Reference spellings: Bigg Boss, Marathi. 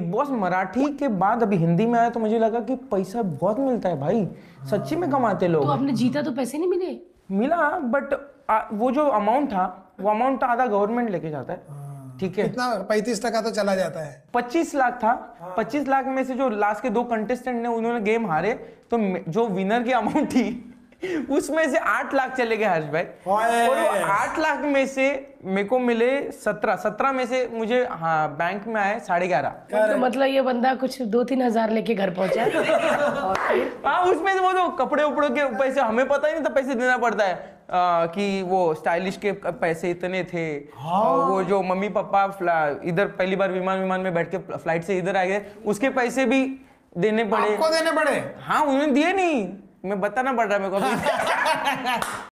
Big boss Marathi के बाद अभी हिंदी में आया तो मुझे लगा कि पैसा बहुत मिलता है भाई, सच्ची में कमाते लोग। तो आपने जीता तो पैसे नहीं मिले? मिला, बट वो जो अमाउंट था वो अमाउंट आधा गवर्नमेंट लेके जाता है, ठीक है। कितना? 35 लाख तो चला जाता है। 25 लाख था, 25 लाख में से जो लास्ट के 2 कंटेस्टेंट ने उन्होंने गेम हारे तो जो विनर की अमाउंट थी उसमें से 8 लाख चले गए हर्ष भाई, और वो 8 लाख में से मेरे को मिले 17 में से मुझे बैंक में आए 11.5। तो मतलब ये बंदा कुछ 2-3 हजार लेके घर पहुंचा। हाँ, उसमें से वो तो कपड़े उपड़ों के पैसे हमें पता ही नहीं था, पैसे देना पड़ता है कि वो स्टाइलिश के पैसे इतने थे। हाँ। और वो जो मम्मी पापा इधर पहली बार विमान में बैठ के फ्लाइट से इधर आ गए उसके पैसे भी देने पड़े। हाँ, उन्होंने दिए नहीं, मैं बताना पड़ रहा है मेरे को।